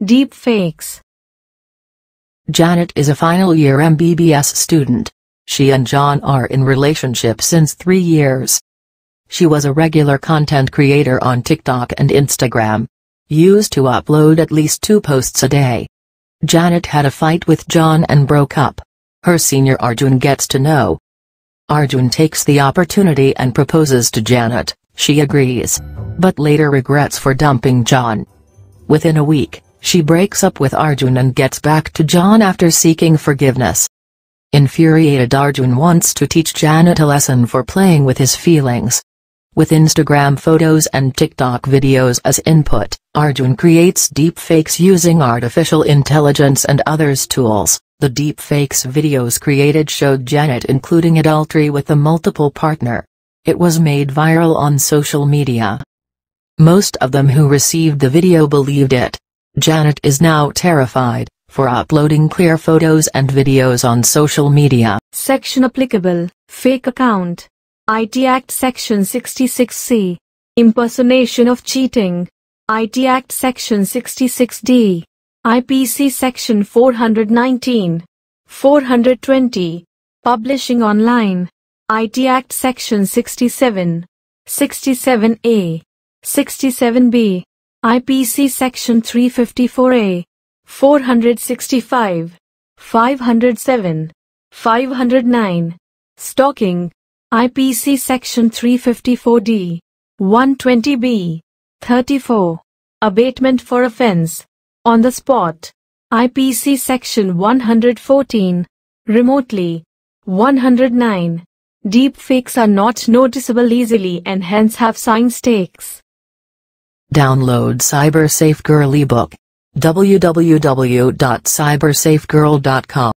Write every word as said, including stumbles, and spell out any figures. Deepfakes. Janet is a final-year M B B S student. She and John are in relationship since three years. She was a regular content creator on TikTok and Instagram. Used to upload at least two posts a day. Janet had a fight with John and broke up. Her senior Arjun gets to know. Arjun takes the opportunity and proposes to Janet. She agrees, but later regrets for dumping John. Within a week, she breaks up with Arjun and gets back to John after seeking forgiveness. Infuriated, Arjun wants to teach Janet a lesson for playing with his feelings. With Instagram photos and TikTok videos as input, Arjun creates deepfakes using artificial intelligence and others' tools. The deepfakes videos created showed Janet including adultery with a multiple partner. It was made viral on social media. Most of them who received the video believed it. Janet is now terrified for uploading clear photos and videos on social media. Section applicable, fake account. I T Act Section sixty-six C. Impersonation of cheating. I T Act Section sixty-six D. I P C Section four hundred nineteen. four hundred twenty. Publishing online. I T Act Section sixty-seven. sixty-seven A. sixty-seven B. I P C Section three fifty-four A, four hundred sixty-five, five hundred seven, five hundred nine, stalking, I P C Section three fifty-four D, one twenty B, thirty-four, abatement for offense, on the spot, I P C Section one hundred fourteen, remotely, one hundred nine, deepfakes are not noticeable easily and hence have sign stakes. Download Cyber Safe Girl ebook. w w w dot cyber safe girl dot com